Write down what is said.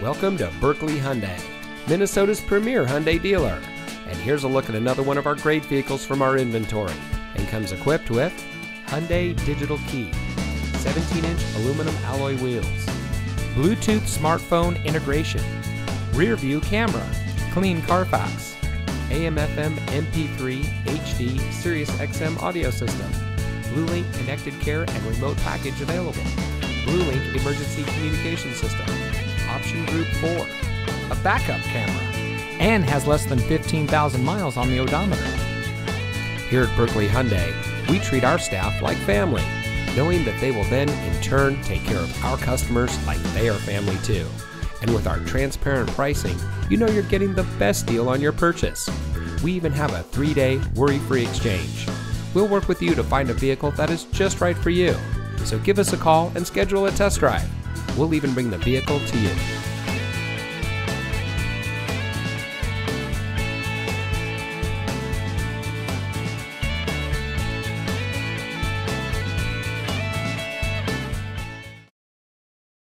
Welcome to Buerkle Hyundai, Minnesota's premier Hyundai dealer. And here's a look at another one of our great vehicles from our inventory, and comes equipped with Hyundai Digital Key, 17-inch aluminum alloy wheels, Bluetooth smartphone integration, rear view camera, clean Carfax, AMFM MP3 HD Sirius XM audio system, Blue Link connected care and remote package available, Blue Link emergency communication system, option group 4, a backup camera, and has less than 15,000 miles on the odometer. Here at Buerkle Hyundai, we treat our staff like family, knowing that they will then in turn take care of our customers like they are family too. And with our transparent pricing, you know you're getting the best deal on your purchase. We even have a 3-day worry-free exchange. We'll work with you to find a vehicle that is just right for you. So give us a call and schedule a test drive. We'll even bring the vehicle to you.